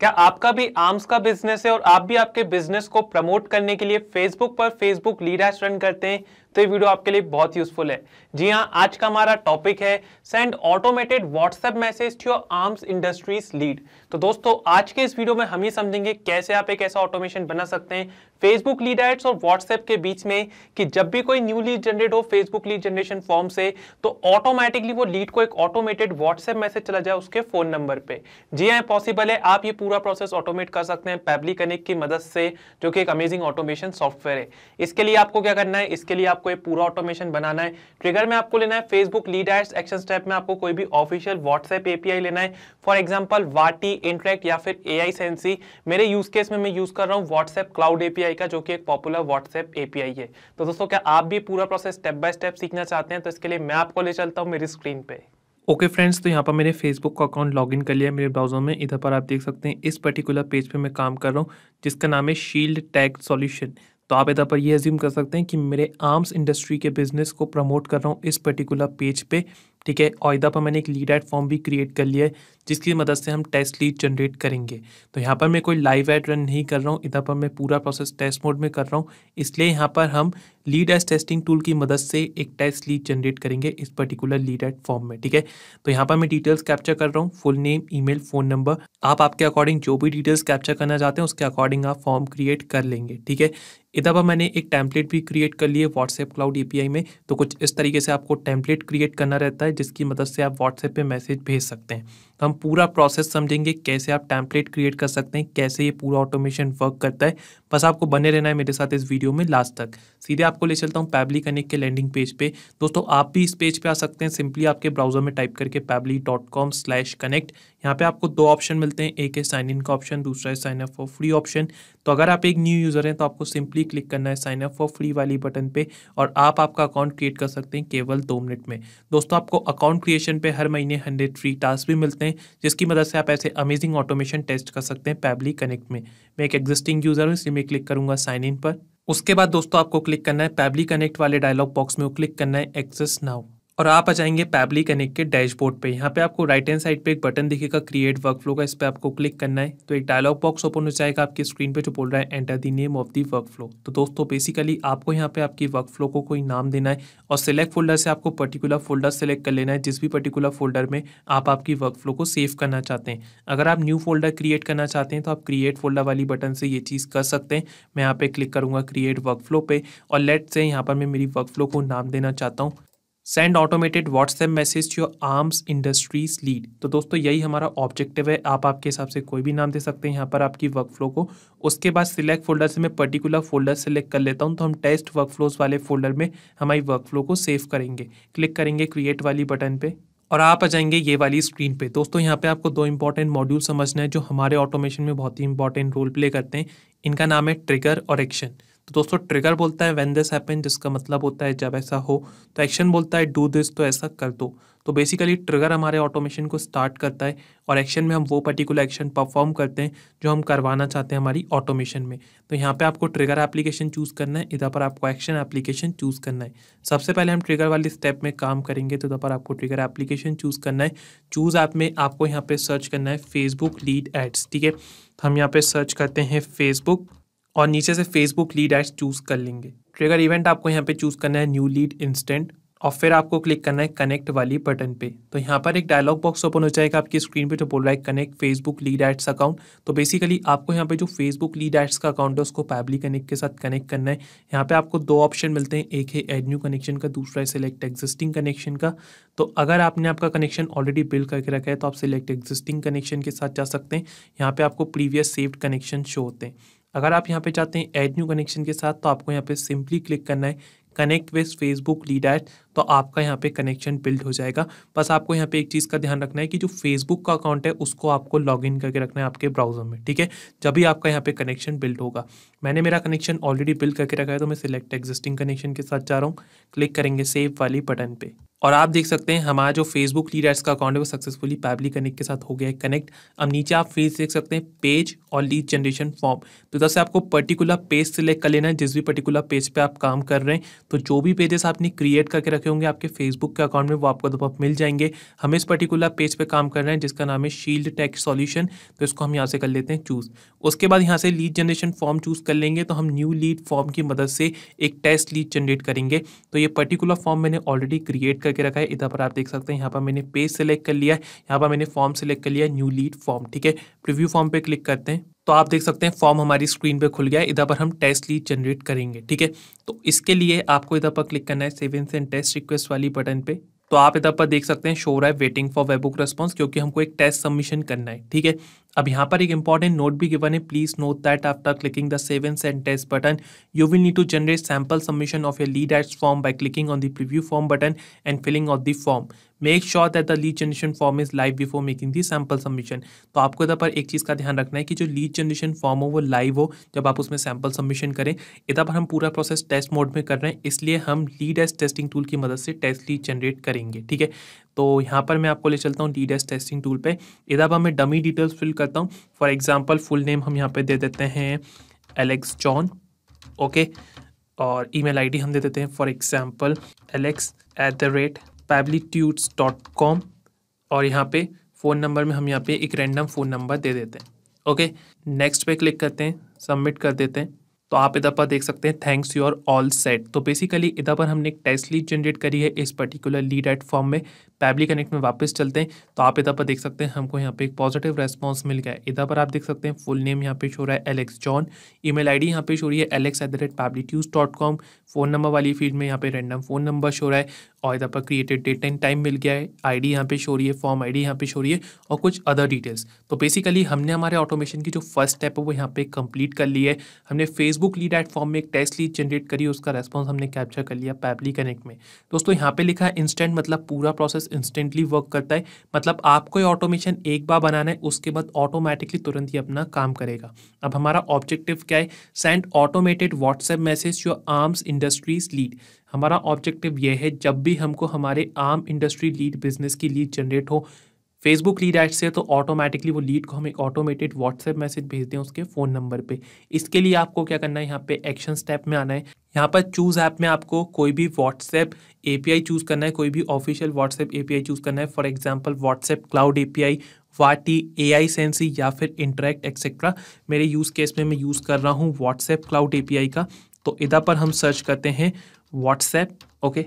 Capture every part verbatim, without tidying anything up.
क्या आपका भी आर्म्स का बिजनेस है और आप भी आपके बिजनेस को प्रमोट करने के लिए फेसबुक पर फेसबुक लीड एड्स रन करते हैं? तो ये वीडियो आपके लिए बहुत यूजफुल है। जी हाँ, आज का हमारा टॉपिक है send automated WhatsApp message to your arms industries lead. तो दोस्तों आज के इस वीडियो में हम ये समझेंगे कैसे आप एक ऐसा ऑटोमेशन बना सकते हैं फेसबुक लीड एड्स और व्हाट्सएप के बीच में कि जब भी कोई न्यू लीड जनरेट हो फेसबुक लीड जनरेशन फॉर्म से तो ऑटोमेटिकली वो लीड को एक ऑटोमेटेड व्हाट्सएप मैसेज चला जाए उसके फोन नंबर पे। जी हाँ, पॉसिबल है। आप ये पूरा प्रोसेस ऑटोमेट कर सकते हैं पैबली कनेक्ट की मदद से, जो कि एक अमेजिंग ऑटोमेशन सॉफ्टवेयर है। इसके लिए आपको क्या करना है, इसके लिए आपको ये पूरा ऑटोमेशन बनाना है। ट्रिगर में आपको लेना है Facebook lead ads, action step में आपको कोई भी ऑफिशियल व्हाट्सएप एपीआई लेना है, फॉर एग्जांपल वाटी, इंटरेक्ट या फिर एआई सेंसी। मेरे यूज केस में मैं यूज कर रहा हूँ व्हाट्सएप क्लाउड एपीआई का, जो कि एक पॉपुलर व्हाट्सएप एपीआई है। तो दोस्तों क्या आप भी पूरा प्रोसेस स्टेप बाय स्टेप सीखना चाहते हैं? तो इसके लिए मैं आपको ले चलता हूँ मेरी स्क्रीन पे। ओके okay फ्रेंड्स, तो यहाँ पर मेरे फेसबुक का अकाउंट लॉगिन कर लिया मेरे ब्राउज़र में। इधर पर आप देख सकते हैं इस पर्टिकुलर पेज पे मैं काम कर रहा हूँ जिसका नाम है शील्ड टेक सॉल्यूशन। तो आप इधर पर ये अज्यूम कर सकते हैं कि मेरे आर्म्स इंडस्ट्री के बिजनेस को प्रमोट कर रहा हूँ इस पर्टिकुलर पेज पे, ठीक है। और इधर पर मैंने एक लीड एड फॉर्म भी क्रिएट कर लिया है जिसकी मदद से हम टेस्ट लीड जनरेट करेंगे। तो यहाँ पर मैं कोई लाइव एड रन नहीं कर रहा हूँ, इधर पर मैं पूरा प्रोसेस टेस्ट मोड में कर रहा हूँ, इसलिए यहाँ पर हम लीड एड टेस्टिंग टूल की मदद से एक टेस्ट लीड जनरेट करेंगे इस पर्टिकुलर लीड एड फॉर्म में, ठीक है। तो यहाँ पर मैं डिटेल्स कैप्चर कर रहा हूँ, full name, email, phone number. आप आपके अकॉर्डिंग जो भी डिटेल्स कैप्चर करना चाहते हैं उसके अकॉर्डिंग आप फॉर्म क्रिएट कर लेंगे, ठीक है। इधर पर मैंने एक टेम्पलेट भी क्रिएट कर लिए व्हाट्सएप क्लाउड एपीआई में। तो कुछ इस तरीके से आपको टेम्पलेट क्रिएट करना रहता है जिसकी मदद से आप व्हाट्सएप पे मैसेज भेज सकते हैं। तो हम पूरा प्रोसेस समझेंगे कैसे आप टेम्पलेट क्रिएट कर सकते हैं, कैसे ये पूरा ऑटोमेशन वर्क करता है। बस आपको बने रहना है मेरे साथ इस वीडियो में लास्ट तक। सीधे आपको ले चलता हूँ पैबली कनेक्ट के लैंडिंग पेज पे। दोस्तों आप भी इस पेज पे आ सकते हैं, सिंपली आपके ब्राउजर में टाइप करके Pabbly dot com slash connect. यहाँ पे आपको दो ऑप्शन मिलते हैं, एक है साइन इन का ऑप्शन, दूसरा है sign up for free option. तो अगर आप एक न्यू यूज़र हैं तो आपको सिंपली क्लिक करना है साइन अप फॉर फ्री वाली बटन पे और आप आपका अकाउंट क्रिएट कर सकते हैं केवल दो मिनट में। दोस्तों आपको अकाउंट क्रिएशन पे हर महीने हंड्रेड फ्री टास्क भी मिलते हैं जिसकी मदद से आप ऐसे अमेजिंग ऑटोमेशन टेस्ट कर सकते हैं पैबली कनेक्ट में। मैं एक एग्जिस्टिंग यूज़र हूँ इसलिए मैं क्लिक करूँगा साइन इन पर। उसके बाद दोस्तों आपको क्लिक करना है पैबली कनेक्ट वाले डायलॉग बॉक्स में, वो क्लिक करना है एक्सेस नाउ और आप आ जाएंगे पैबली कनेक्ट के डैशबोर्ड पे। यहाँ पे आपको राइट हैंड साइड पे एक बटन दिखेगा क्रिएट वर्कफ्लो का, इस पे आपको क्लिक करना है। तो एक डायलॉग बॉक्स ओपन हो जाएगा आपकी स्क्रीन पे जो बोल रहा है enter the name of the workflow. तो दोस्तों बेसिकली आपको यहाँ पे आपकी वर्कफ्लो को कोई नाम देना है और सिलेक्ट फोल्डर से आपको पर्टिकुलर फोल्डर सेलेक्ट कर लेना है जिस भी पर्टिकुलर फोल्डर में आप आपकी वर्कफ्लो को सेव करना चाहते हैं। अगर आप न्यू फोल्डर क्रिएट करना चाहते हैं तो आप क्रिएट फोल्डर वाली बटन से ये चीज़ कर सकते हैं। मैं यहाँ पे क्लिक करूँगा क्रिएट वर्कफ्लो पे और लेट्स से यहाँ पर मैं मेरी वर्कफ्लो को नाम देना चाहता हूँ send automated WhatsApp message to your arms industries lead. तो दोस्तों यही हमारा ऑब्जेक्टिव है, आप आपके हिसाब से कोई भी नाम दे सकते हैं यहाँ पर आपकी वर्कफ्लो को। उसके बाद सिलेक्ट फोल्डर से मैं पर्टिकुलर फोल्डर सेलेक्ट कर लेता हूँ तो हम टेस्ट वर्कफ्लोज वाले फोल्डर में हमारी वर्कफ्लो को सेव करेंगे। क्लिक करेंगे क्रिएट वाली बटन पे और आप आ जाएंगे ये वाली स्क्रीन पे। दोस्तों यहाँ पे आपको दो इंपॉर्टेंट मॉड्यूल समझना है जो हमारे ऑटोमेशन में बहुत ही इंपॉर्टेंट रोल प्ले करते हैं। इनका नाम है ट्रिगर और एक्शन। तो दोस्तों ट्रिगर बोलता है व्हेन दिस हैपन, जिसका मतलब होता है जब ऐसा हो। तो एक्शन बोलता है डू दिस, तो ऐसा कर दो। तो बेसिकली ट्रिगर हमारे ऑटोमेशन को स्टार्ट करता है और एक्शन में हम वो पर्टिकुलर एक्शन परफॉर्म करते हैं जो हम करवाना चाहते हैं हमारी ऑटोमेशन में। तो यहाँ पे आपको ट्रिगर एप्लीकेशन चूज़ करना है, इधर पर आपको एक्शन एप्लीकेशन चूज़ करना है। सबसे पहले हम ट्रिगर वाले स्टेप में काम करेंगे तो इधर पर आपको ट्रिगर एप्लीकेशन चूज़ करना है। चूज़ ऐप में आपको यहाँ पर सर्च करना है फेसबुक लीड एड्स, ठीक है। हम यहाँ पर सर्च करते हैं फेसबुक और नीचे से फेसबुक लीड एड्स चूज़ कर लेंगे। ट्रिगर इवेंट आपको यहाँ पे चूज़ करना है न्यू लीड इंस्टेंट और फिर आपको क्लिक करना है कनेक्ट वाली बटन पे। तो यहाँ पर एक डायलॉग बॉक्स ओपन हो जाएगा आपकी स्क्रीन पे जो बोल रहा है connect Facebook lead ads account. तो बेसिकली आपको यहाँ पे जो फेसबुक लीड एड्स का अकाउंट है उसको पैबली कनेक्ट के साथ कनेक्ट करना है। यहाँ पे आपको दो ऑप्शन मिलते हैं, एक है एड न्यू कनेक्शन का, दूसरा है सिलेक्ट एग्जिस्टिंग कनेक्शन का। तो अगर आपने आपका कनेक्शन ऑलरेडी बिल्ड करके रखा है तो आप सिलेक्ट एग्जिस्टिंग कनेक्शन के साथ जा सकते हैं। यहाँ पर आपको प्रीवियस सेव्ड कनेक्शन शो होते हैं। अगर आप यहाँ पे चाहते हैं ऐड न्यू कनेक्शन के साथ तो आपको यहाँ पे सिंपली क्लिक करना है connect with Facebook lead ad, तो आपका यहाँ पे कनेक्शन बिल्ड हो जाएगा। बस आपको यहाँ पे एक चीज़ का ध्यान रखना है कि जो फेसबुक का अकाउंट है उसको आपको लॉगिन करके रखना है आपके ब्राउजर में, ठीक है, जब भी आपका यहाँ पे कनेक्शन बिल्ड होगा। मैंने मेरा कनेक्शन ऑलरेडी बिल्ड करके रखा है तो मैं सिलेक्ट एग्जिस्टिंग कनेक्शन के साथ जा रहा हूँ। क्लिक करेंगे सेव वाली बटन पे और आप देख सकते हैं हमारा जो फेसबुक लीड एड्स का अकाउंट है वो सक्सेसफुली पैबली कनेक्ट के साथ हो गया है कनेक्ट। अब नीचे आप फील्ड देख सकते हैं पेज और लीड जनरेशन फॉर्म। तो जैसे आपको पर्टिकुलर पेज सेलेक्ट कर लेना है जिस भी पर्टिकुलर पेज पे आप काम कर रहे हैं। तो जो भी पेजेस आपने क्रिएट करके रखे के होंगे आपके फेसबुक के अकाउंट में, वो आपको तो मिल जाएंगे। हमें इस पर्टिकुलर पेज पे काम करना है जिसका नाम है शील्ड टेक सॉल्यूशन, तो इसको हम यहाँ से कर लेते हैं चूज़। उसके बाद यहाँ से लीड जनरेशन फॉर्म चूज़ कर लेंगे, तो हम न्यू लीड फॉर्म की मदद से एक टेस्ट लीड जनरेट करेंगे। तो ये पर्टिकुलर फॉर्म मैंने ऑलरेडी क्रिएट करके रखा है, इधर पर आप देख सकते हैं। यहाँ पर मैंने पेज सेलेक्ट कर लिया है, यहाँ पर मैंने फॉर्म सेलेक्ट कर लिया है, न्यू लीड फॉर्म। ठीक है, प्रीव्यू फॉर्म पर क्लिक करते हैं, तो आप देख सकते हैं फॉर्म हमारी स्क्रीन पे खुल गया है। इधर पर हम टेस्ट लीड जनरेट करेंगे। ठीक है, तो इसके लिए आपको इधर पर क्लिक करना है सेव एंड टेस्ट रिक्वेस्ट वाली बटन पे। तो आप इधर पर देख सकते हैं शो हो रहा है वेटिंग फॉर वेबुक रेस्पॉन्स, क्योंकि हमको एक टेस्ट सबमिशन करना है। ठीक है, अब यहाँ पर एक इंपॉर्टेंट नोट भी गिवन है, please note that after clicking the save and test button you will need to generate sample submission of your lead ads form by clicking on the preview form button and filling of the form. Make sure that the lead generation form is live before making the sample submission. तो आपको इधर पर एक चीज़ का ध्यान रखना है कि जो लीड जनरेशन फॉर्म हो वो लाइव हो जब आप उसमें सैम्पल सबमिशन करें। इधर पर हम पूरा प्रोसेस टेस्ट मोड में कर रहे हैं, इसलिए हम लीड एड्स टेस्टिंग टूल की मदद से टेस्ट लीड जनरेट करेंगे। ठीक है, तो यहाँ पर मैं आपको ले चलता हूँ लीड एड्स टेस्टिंग टूल पे। इधर पर मैं डमी डिटेल्स फिल करता हूँ, फॉर एग्जाम्पल फुल नेम हम यहाँ पर दे देते हैं एलेक्स जॉन, ओके, और ईमेल आईडी हम दे देते हैं for example Alex at the rate pabblytudes dot com, और यहाँ पे फ़ोन नंबर में हम यहाँ पे एक रैंडम फ़ोन नंबर दे देते हैं। ओके, नेक्स्ट पे क्लिक करते हैं, सबमिट कर देते हैं। तो आप इधर पर देख सकते हैं thanks you are all set. तो बेसिकली इधर पर हमने एक टेस्ट लीड जनरेट करी है इस पर्टिकुलर लीड एड फॉर्म में। पैब्ली कनेक्ट में वापस चलते हैं, तो आप इधर पर देख सकते हैं हमको यहाँ पे एक पॉजिटिव रेस्पॉन्स मिल गया है। इधर पर आप देख सकते हैं फुल नेम यहाँ पे शो रहा है एलेक्स जॉन, ईमेल आईडी यहाँ पे शो रही है Alex at the rate pabblytudes dot com, phone number वाली फील्ड में यहाँ पे रैंडम फ़ोन नंबर शो रहा है, और इधर पर क्रिएटेड डेट एंड टाइम मिल गया है, आईडी यहाँ पे शो रही है, फॉर्म आईडी यहाँ पे शो रही है, और कुछ अदर डिटेल्स। तो बेसिकली हमने हमारे ऑटोमेशन की जो फर्स्ट स्टेप है वो यहाँ पे कंप्लीट कर ली है। हमने फेसबुक लीड एड फॉर्म में एक टेस्ट लीड जनरेट करी, उसका रेस्पॉन्स हमने कैप्चर कर लिया पैब्ली कनेक्ट में। दोस्तों यहाँ पे लिखा है इंस्टेंट, मतलब पूरा प्रोसेस इंस्टेंटली वर्क करता है, मतलब आपको ये ऑटोमेशन एक बार बनाना है, उसके बाद ऑटोमेटिकली तुरंत ही अपना काम करेगा। अब हमारा ऑब्जेक्टिव क्या है? Send automated WhatsApp message to arms industries lead. हमारा ऑब्जेक्टिव ये है, जब भी हमको हमारे आर्म इंडस्ट्री लीड बिजनेस की लीड जनरेट हो फेसबुक लीड ऐड से, तो ऑटोमेटिकली वो लीड को हम एक ऑटोमेटेड व्हाट्सएप मैसेज भेज दें उसके फ़ोन नंबर पे। इसके लिए आपको क्या करना है, यहाँ पे एक्शन स्टेप में आना है। यहाँ पर चूज़ ऐप में आपको कोई भी व्हाट्सएप एपीआई चूज़ करना है, कोई भी ऑफिशियल व्हाट्सएप एपीआई चूज़ करना है, for example WhatsApp cloud API, Wati, AiSensy या फिर इंटरेक्ट एक्सेट्रा। मेरे यूज़ केस में मैं यूज़ कर रहा हूँ व्हाट्सएप क्लाउड एपीआई का। तो इधर पर हम सर्च करते हैं व्हाट्सएप, ओके,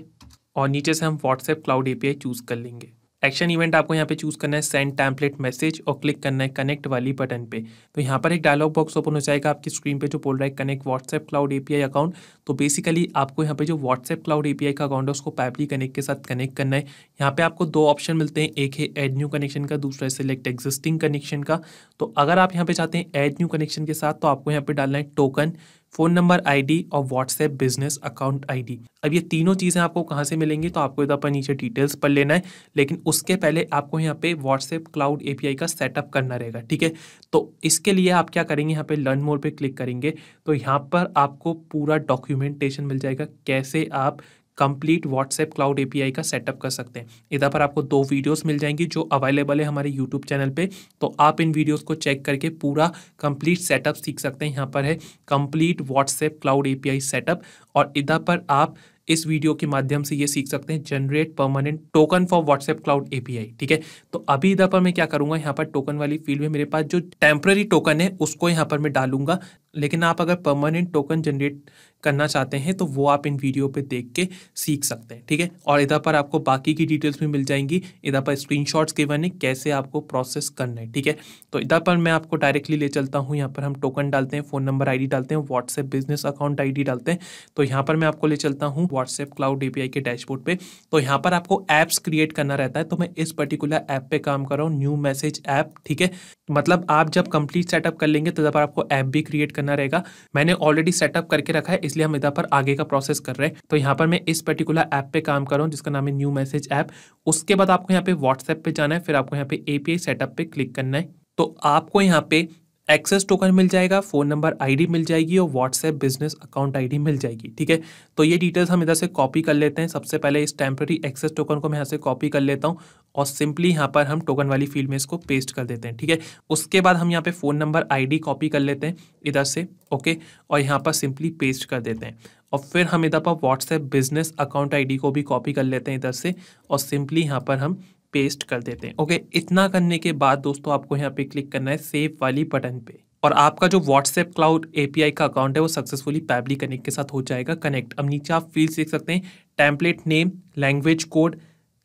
और नीचे से हम व्हाट्सएप क्लाउड एपीआई चूज़ कर लेंगे। एक्शन इवेंट आपको यहाँ पे चूज़ करना है सेंड टेम्पलेट मैसेज, और क्लिक करना है कनेक्ट वाली बटन पे। तो यहाँ पर एक डायलॉग बॉक्स ओपन हो जाएगा, आपकी स्क्रीन पे जो बोल रहा है connect WhatsApp cloud API account. तो बेसिकली आपको यहाँ पे जो व्हाट्सएप क्लाउड एपीआई का अकाउंट है उसको पैब्ली कनेक्ट के साथ कनेक्ट करना है। यहाँ पे आपको दो ऑप्शन मिलते हैं, एक है ऐड न्यू कनेक्शन का, दूसरा है सिलेक्ट एग्जिस्टिंग कनेक्शन का। तो अगर आप यहाँ पे चाहते हैं ऐड न्यू कनेक्शन के साथ, तो आपको यहाँ पे डालना है टोकन, फ़ोन नंबर आईडी और व्हाट्सएप बिजनेस अकाउंट आईडी। अब ये तीनों चीज़ें आपको कहाँ से मिलेंगी, तो आपको इधर पर नीचे डिटेल्स पर लेना है, लेकिन उसके पहले आपको यहाँ पे व्हाट्सएप क्लाउड एपीआई का सेटअप करना रहेगा। ठीक है, तो इसके लिए आप क्या करेंगे, यहाँ पे लर्न मोर पे क्लिक करेंगे, तो यहाँ पर आपको पूरा डॉक्यूमेंटेशन मिल जाएगा कैसे आप कंप्लीट व्हाट्सएप क्लाउड एपीआई का सेटअप कर सकते हैं। इधर पर आपको दो वीडियोस मिल जाएंगी जो अवेलेबल है हमारे यूट्यूब चैनल पे, तो आप इन वीडियोस को चेक करके पूरा कंप्लीट सेटअप सीख सकते हैं। यहाँ पर है complete WhatsApp cloud API setup, और इधर पर आप इस वीडियो के माध्यम से ये सीख सकते हैं generate permanent token for WhatsApp cloud API. ठीक है, तो अभी इधर पर मैं क्या करूंगा, यहाँ पर टोकन वाली फील्ड में मेरे पास जो टेम्पररी टोकन है उसको यहाँ पर मैं डालूंगा, लेकिन आप अगर परमानेंट टोकन जनरेट करना चाहते हैं तो वो आप इन वीडियो पे देख के सीख सकते हैं। ठीक है, और इधर पर आपको बाकी की डिटेल्स भी मिल जाएंगी। इधर पर स्क्रीनशॉट्स गिवन है कैसे आपको प्रोसेस करना है। ठीक है, तो इधर पर मैं आपको डायरेक्टली ले चलता हूँ। यहाँ पर हम टोकन डालते हैं, फ़ोन नंबर आईडी डालते हैं, व्हाट्सएप बिजनेस अकाउंट आईडी डालते हैं। तो यहाँ पर मैं आपको ले चलता हूँ व्हाट्सएप क्लाउड एपीआई के डैशबोर्ड पे। तो यहाँ पर आपको ऐप्स क्रिएट करना रहता है, तो मैं इस पर्टिकुलर ऐप पे काम कर रहा हूँ, न्यू मैसेज ऐप। ठीक है, मतलब आप जब कंप्लीट सेटअप कर लेंगे तो इधर पर आपको ऐप भी क्रिएट करना रहेगा। मैंने ऑलरेडी सेटअप करके रखा है, इसलिए हम इधर पर आगे का प्रोसेस कर रहे हैं। तो यहाँ पर मैं इस पर्टिकुलर ऐप पे काम कर रहा हूँ जिसका नाम है न्यू मैसेज ऐप। उसके बाद आपको यहाँ पे व्हाट्सएप पे जाना है, फिर आपको यहाँ पे एपीआई सेटअप पे क्लिक करना है। तो आपको यहाँ पे एक्सेस टोकन मिल जाएगा, फ़ोन नंबर आईडी मिल जाएगी और व्हाट्सएप बिजनेस अकाउंट आईडी मिल जाएगी। ठीक है, तो ये डिटेल्स हम इधर से कॉपी कर लेते हैं। सबसे पहले इस टेम्पररी एक्सेस टोकन को मैं यहाँ से कॉपी कर लेता हूँ और सिंपली यहाँ पर हम टोकन वाली फील्ड में इसको पेस्ट कर देते हैं। ठीक है, उसके बाद हम यहाँ पे फ़ोन नंबर आईडी कॉपी कर लेते हैं इधर से, ओके, और यहाँ पर सिंपली पेस्ट कर देते हैं। और फिर हम इधर पर व्हाट्सएप बिजनेस अकाउंट आईडी को भी कॉपी कर लेते हैं इधर से और सिंपली यहाँ पर हम पेस्ट कर देते हैं। ओके, इतना करने के बाद दोस्तों आपको यहाँ पे क्लिक करना है सेव वाली बटन पे और आपका जो WhatsApp Cloud A P I का अकाउंट है वो सक्सेसफुली Pabbly Connect के साथ हो जाएगा कनेक्ट। अब नीचे आप फील्ड्स देख सकते हैं, template name, language code,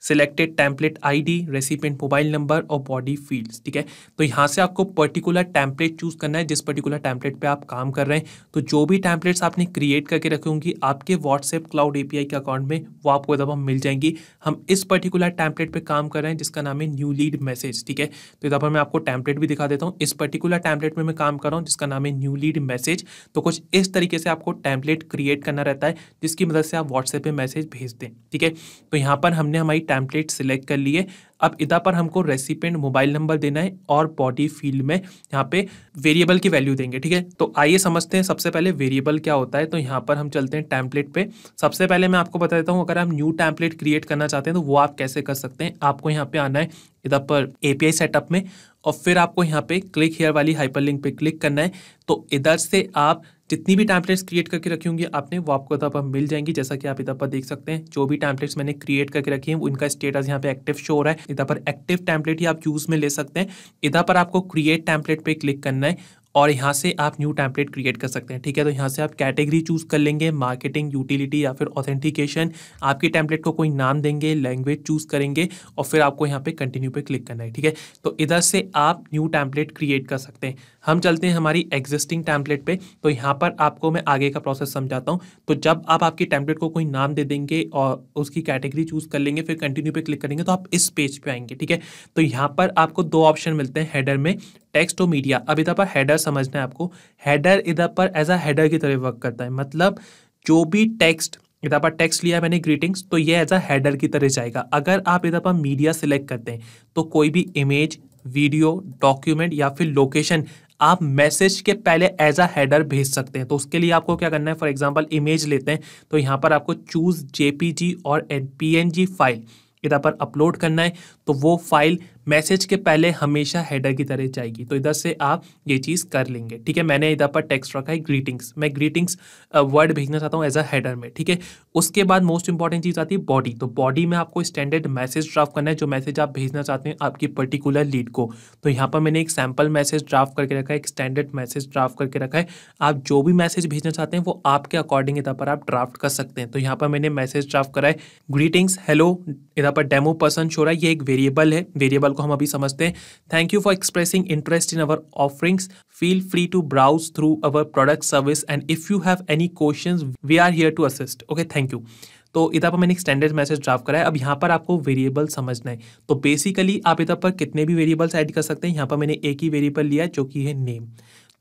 selected template ID, recipient mobile number और बॉडी फील्ड्स। ठीक है, तो यहाँ से आपको पर्टिकुलर टेम्पलेट चूज़ करना है जिस पर्टिकुलर टेम्पलेट पे आप काम कर रहे हैं। तो जो भी टेम्पलेट्स आपने क्रिएट करके रखे होंगी आपके WhatsApp Cloud A P I के अकाउंट में वो आपको इधर हम मिल जाएंगी। हम इस पर्टिकुलर टेम्पलेट पे काम कर रहे हैं जिसका नाम है न्यू लीड मैसेज। ठीक है, तो इधर पर मैं आपको टेम्पलेट भी दिखा देता हूँ। इस पर्टिकुलर टेम्पलेट में मैं काम कर रहा हूँ जिसका नाम है न्यू लीड मैसेज। तो कुछ इस तरीके से आपको टेम्पलेट क्रिएट करना रहता है जिसकी मदद से आप व्हाट्सएप पर मैसेज भेज दें। ठीक है, तो यहाँ पर हमने हमारी टेम्पलेट सिलेक्ट कर लिए। अब इधर पर हमको रेसिपिएंट मोबाइल नंबर देना है और बॉडी फील्ड में यहाँ पे वेरिएबल की वैल्यू देंगे। ठीक है, तो आइए समझते हैं सबसे पहले वेरिएबल क्या होता है। तो यहाँ पर हम चलते हैं टेम्पलेट पे। सबसे पहले मैं आपको बता देता हूँ अगर हम न्यू टेम्पलेट क्रिएट करना चाहते हैं तो वो आप कैसे कर सकते हैं। आपको यहाँ पे आना है इधर पर एपीआई सेटअप में और फिर आपको यहाँ पे क्लिक हेयर वाली हाइपरलिंक पे क्लिक करना है। तो इधर से आप जितनी भी टैम्पलेट्स क्रिएट करके रखी होंगी आपने वो आपको इधर पर मिल जाएंगी। जैसा कि आप इधर पर देख सकते हैं जो भी टैम्पलेट्स मैंने क्रिएट करके रखी हैं उनका स्टेटस यहाँ पे एक्टिव शो हो रहा है। इधर पर एक्टिव टैम्पलेट ही आप यूज़ में ले सकते हैं। इधर पर आपको क्रिएट टैम्पलेट पे क्लिक करना है और यहाँ से आप न्यू टेम्पलेट क्रिएट कर सकते हैं। ठीक है, तो यहाँ से आप कैटेगरी चूज़ कर लेंगे, मार्केटिंग, यूटिलिटी या फिर ऑथेंटिकेशन। आपकी टेम्पलेट को कोई नाम देंगे, लैंग्वेज चूज़ करेंगे और फिर आपको यहाँ पे कंटिन्यू पे क्लिक करना है। ठीक है, तो इधर से आप न्यू टेम्पलेट क्रिएट कर सकते हैं। हम चलते हैं हमारी एग्जिस्टिंग टेम्पलेट पर। तो यहाँ पर आपको मैं आगे का प्रोसेस समझाता हूँ। तो जब आप आपकी टेम्पलेट को कोई नाम दे देंगे और उसकी कैटेगरी चूज़ कर लेंगे फिर कंटिन्यू पर क्लिक करेंगे तो आप इस पेज पर आएंगे। ठीक है, तो यहाँ पर आपको दो ऑप्शन मिलते हैं, हेडर में टेक्स्ट और मीडिया। अब इधर पर हेडर समझना है आपको। हेडर इधर पर एज अ हेडर की तरह वर्क करता है, मतलब जो भी टेक्स्ट इधर पर टेक्स्ट लिया मैंने ग्रीटिंग्स तो ये एज अ हेडर की तरह जाएगा। अगर आप इधर पर मीडिया सिलेक्ट करते हैं तो कोई भी इमेज, वीडियो, डॉक्यूमेंट या फिर लोकेशन आप मैसेज के पहले एज अ हेडर भेज सकते हैं। तो उसके लिए आपको क्या करना है, फॉर एग्जाम्पल इमेज लेते हैं तो यहाँ पर आपको चूज जेपीजी और पीएनजी फाइल इधर पर अपलोड करना है। तो वो फाइल मैसेज के पहले हमेशा हेडर की तरह जाएगी। तो इधर से आप ये चीज़ कर लेंगे। ठीक है, मैंने इधर पर टेक्स्ट रखा है ग्रीटिंग्स, मैं ग्रीटिंग्स वर्ड भेजना चाहता हूँ एज अ हेडर में। ठीक है, उसके बाद मोस्ट इंपॉर्टेंट चीज़ आती है बॉडी। तो बॉडी में आपको स्टैंडर्ड मैसेज ड्राफ्ट करना है, जो मैसेज आप भेजना चाहते हैं आपकी पर्टिकुलर लीड को। तो यहाँ पर मैंने एक सैम्पल मैसेज ड्राफ्ट करके रखा है, एक स्टैंडर्ड मैसेज ड्राफ्ट करके रखा है। आप जो भी मैसेज भेजना चाहते हैं वो आपके अकॉर्डिंग इधर पर आप ड्राफ्ट कर सकते हैं। तो यहाँ पर मैंने मैसेज ड्राफ्ट करा है ग्रीटिंग्स, हेलो, इधर पर डेमो पर्सन शो रहा है, ये एक वेरिएबल है, वेरिएबल को हम अभी समझते हैं। Thank you for expressing interest in our offerings, feel free to browse through our product service and if you have any questions we are here to assist. Okay, thank you. तो इधर पर मैंने एक स्टैंडर्ड मैसेज ड्राफ्ट करा है। अब यहाँ पर आपको वेरिएबल समझना है। तो बेसिकली आप इधर पर कितने भी वेरिएबल्स ऐड कर सकते हैं। यहाँ पर मैंने एक ही वेरिएबल लिया जो कि है नेम।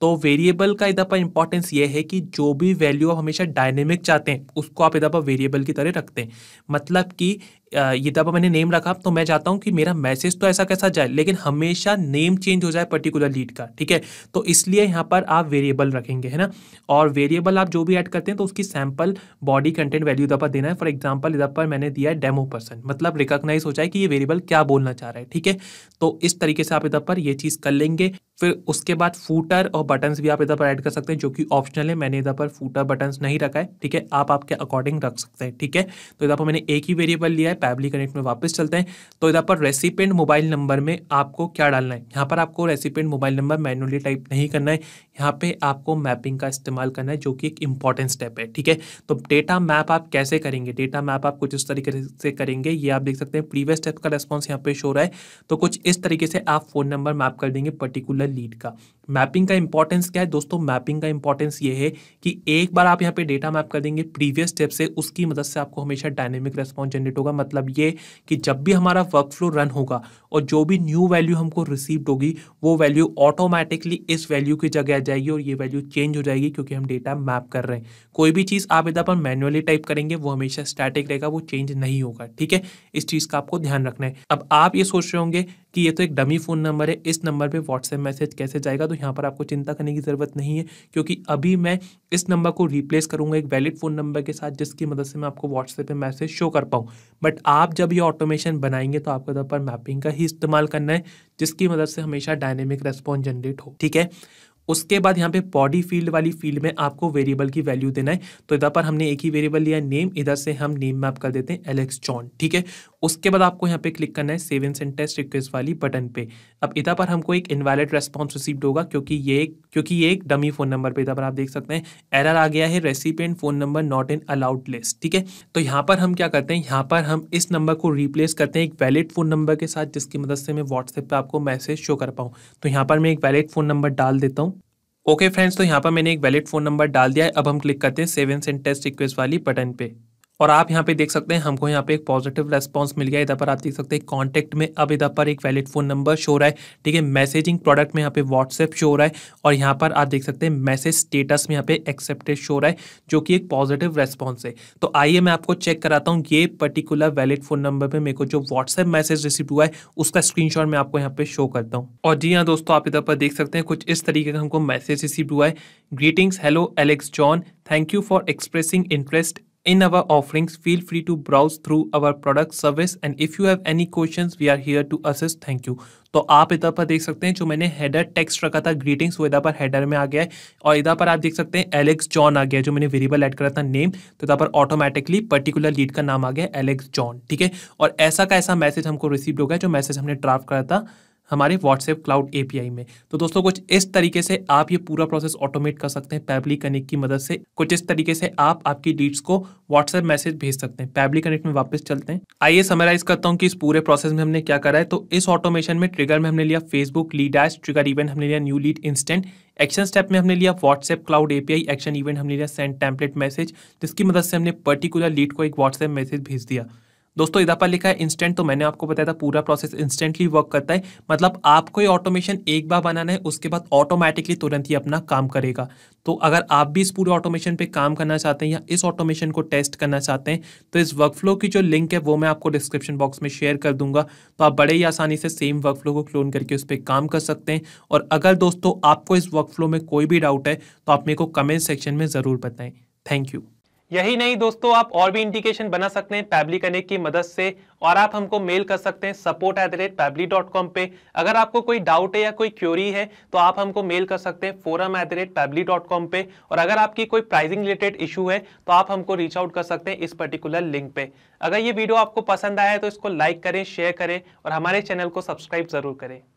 तो वेरिएबल का इधर पर इंपॉर्टेंस ये है कि जो भी वैल्यू आप हमेशा डायनेमिक चाहते हैं उसको आप इधर पर वेरिएबल की तरह रखते हैं। मतलब कि इधर पर मैंने नेम रखा तो मैं चाहता हूँ कि मेरा मैसेज तो ऐसा कैसा जाए लेकिन हमेशा नेम चेंज हो जाए पर्टिकुलर लीड का। ठीक है, तो इसलिए यहाँ पर आप वेरिएबल रखेंगे, है ना। और वेरिएबल आप जो भी ऐड करते हैं तो उसकी सैम्पल बॉडी कंटेंट वैल्यू इधर पर देना है। फॉर एग्जाम्पल इधर पर मैंने दिया है डेमो पर्सन, मतलब रिकॉग्नाइज हो जाए कि ये वेरिएबल क्या बोलना चाह रहा है। ठीक है, तो इस तरीके से आप इधर पर ये चीज़ कर लेंगे। फिर उसके बाद फूटर और बटन्स भी आप इधर पर ऐड कर सकते हैं जो कि ऑप्शनल है। मैंने इधर पर फूटर बटन्स नहीं रखा है। ठीक है, आप आपके अकॉर्डिंग रख सकते हैं। ठीक है, तो इधर पर मैंने एक ही वेरिएबल लिया है। Pabbly Connect में वापस चलते हैं। तो इधर पर रेसिपिएंट मोबाइल नंबर में आपको क्या डालना है, यहाँ पर आपको recipient mobile number manually type नहीं करना है। यहाँ पे आपको मैपिंग का इस्तेमाल करना है जो कि एक इंपॉर्टेंट स्टेप है। ठीक है, तो डेटा मैप आप कैसे करेंगे, डेटा मैप आप कुछ इस तरीके से करेंगे, ये आप देख सकते हैं प्रीवियस स्टेप का रेस्पॉन्स यहाँ पे शो रहा है। तो कुछ इस तरीके से आप फोन नंबर मैप कर देंगे पर्टिकुलर लीड का। मैपिंग का इंपॉर्टेंस क्या है दोस्तों, मैपिंग का इंपॉर्टेंस ये है कि एक बार आप यहाँ पे डेटा मैप कर देंगे प्रीवियस स्टेप से, उसकी मदद से आपको हमेशा डायनेमिक रेस्पॉन्स जनरेट होगा। मतलब ये कि जब भी हमारा वर्क फ्लो रन होगा और जो भी न्यू वैल्यू हमको रिसीव्ड होगी वो वैल्यू ऑटोमेटिकली इस वैल्यू की जगह आ जाएगी और ये वैल्यू चेंज हो जाएगी क्योंकि हम डेटा मैप कर रहे हैं। कोई भी चीज़ आप इधर पर मैनुअली टाइप करेंगे वो हमेशा स्टैटिक रहेगा, वो चेंज नहीं होगा। ठीक है, इस चीज़ का आपको ध्यान रखना है। अब आप ये सोच रहे होंगे कि ये तो एक डमी फ़ोन नंबर है, इस नंबर पे व्हाट्सएप मैसेज कैसे जाएगा। तो यहाँ पर आपको चिंता करने की ज़रूरत नहीं है क्योंकि अभी मैं इस नंबर को रिप्लेस करूँगा एक वैलिड फ़ोन नंबर के साथ जिसकी मदद से मैं आपको व्हाट्सएप पे मैसेज शो कर पाऊँ। बट आप जब ये ऑटोमेशन बनाएंगे तो आपको इधर पर मैपिंग का ही इस्तेमाल करना है जिसकी मदद से हमेशा डायनेमिक रेस्पॉन्स जनरेट हो। ठीक है, उसके बाद यहाँ पे बॉडी फील्ड वाली फील्ड में आपको वेरिएबल की वैल्यू देना है। तो इधर पर हमने एक ही वेरिएबल लिया नेम, इधर से हम नेम मैप कर देते हैं एलेक्स जॉन, ठीक है। उसके बाद आपको यहाँ पे क्लिक करना है save and send test request वाली बटन पे। अब इधर पर हमको एक इनवैलिड रेस्पॉन्स रिसीव्ड होगा क्योंकि ये क्योंकि ये एक डमी फोन नंबर पे, इधर पर आप देख सकते हैं एरर आ गया है recipient phone number not in allowed list, ठीक है। तो यहाँ पर हम क्या करते हैं, यहाँ पर हम इस नंबर को रिप्लेस करते हैं एक वैलिड फोन नंबर के साथ जिसकी मदद से मैं व्हाट्सएप पर आपको मैसेज शो कर पाऊँ। तो यहाँ पर मैं एक वैलिड फोन नंबर डाल देता हूँ। ओके फ्रेंड्स, तो यहाँ पर मैंने एक वैलिड फोन नंबर डाल दिया है। अब हम क्लिक करते हैं save and send test request वाली बटन पे और आप यहाँ पे देख सकते हैं हमको यहाँ पे एक पॉजिटिव रेस्पॉन्स मिल गया। इधर पर आप देख सकते हैं कॉन्टैक्ट में अब इधर पर एक वैलिड फोन नंबर शो हो रहा है, ठीक है। मैसेजिंग प्रोडक्ट में यहाँ पे व्हाट्सएप शो हो रहा है और यहाँ पर आप देख सकते हैं मैसेज स्टेटस में यहाँ पे एक्सेप्टेड शो हो रहा है जो कि एक पॉजिटिव रेस्पॉन्स है। तो आइए मैं आपको चेक कराता हूँ ये पर्टिकुलर वैलिड फोन नंबर पर मेरे को जो व्हाट्सएप मैसेज रिसीव हुआ है उसका स्क्रीनशॉट मैं आपको यहाँ पे शो करता हूँ। और जी हाँ दोस्तों, आप इधर पर देख सकते हैं कुछ इस तरीके का हमको मैसेज रिसीव हुआ है। Greetings hello Alex John, thank you for expressing interest in our offerings, feel free to browse through our product service and if you have any questions we are here to assist, thank you। तो आप इधर पर देख सकते हैं जो मैंने header text रखा था ग्रीटिंग्स वो इधर पर हेडर में आ गया है और इधर पर आप देख सकते हैं एलेक्स जॉन आ गया जो मैंने वेरिएबल ऐड करा था नेम, तो इधर पर ऑटोमेटिकली पर्टिकुलर लीड का नाम आ गया एलेक्स जॉन, ठीक है। और ऐसा का ऐसा मैसेज हमको रिसीव्ड हो गया जो मैसेज हमने ड्राफ्ट करा था हमारे WhatsApp Cloud A P I में। तो दोस्तों कुछ इस तरीके से आप ये पूरा प्रोसेस ऑटोमेट कर सकते हैं Pabbly Connect की मदद से। कुछ इस तरीके से आप आपकी लीड्स को WhatsApp मैसेज भेज सकते हैं। Pabbly Connect में वापस चलते हैं। आइए समराइज करता हूँ कि इस पूरे प्रोसेस में हमने क्या करा है। तो इस ऑटोमेशन में ट्रिगर में हमने लिया Facebook Lead Ads, trigger event हमने लिया new lead instant, action step में हमने लिया WhatsApp Cloud A P I, action event हमने लिया सेंड टेम्पलेट मैसेज जिसकी मदद से हमने पर्टिकुलर लीड को एक WhatsApp मैसेज भेज दिया। दोस्तों इधर पर लिखा है इंस्टेंट, तो मैंने आपको बताया था पूरा प्रोसेस इंस्टेंटली वर्क करता है, मतलब आपको ये ऑटोमेशन एक बार बनाना है उसके बाद ऑटोमेटिकली तुरंत ही अपना काम करेगा। तो अगर आप भी इस पूरे ऑटोमेशन पे काम करना चाहते हैं या इस ऑटोमेशन को टेस्ट करना चाहते हैं तो इस वर्कफ्लो की जो लिंक है वो मैं आपको डिस्क्रिप्शन बॉक्स में शेयर कर दूंगा। तो आप बड़े ही आसानी से सेम वर्कफ्लो को क्लोन करके उस पर काम कर सकते हैं। और अगर दोस्तों आपको इस वर्कफ्लो में कोई भी डाउट है तो आप मेरे को कमेंट सेक्शन में ज़रूर बताएं। Thank you. यही नहीं दोस्तों, आप और भी इंडिकेशन बना सकते हैं Pabbly Connect की मदद से और आप हमको मेल कर सकते हैं support at the rate Pabbly dot com पे। अगर आपको कोई डाउट है या कोई क्यूरी है तो आप हमको मेल कर सकते हैं forum at the rate Pabbly dot com पे। और अगर आपकी कोई प्राइसिंग रिलेटेड इशू है तो आप हमको रीच आउट कर सकते हैं इस पर्टिकुलर लिंक पे। अगर ये वीडियो आपको पसंद आया है तो इसको लाइक करें, शेयर करें और हमारे चैनल को सब्सक्राइब जरूर करें।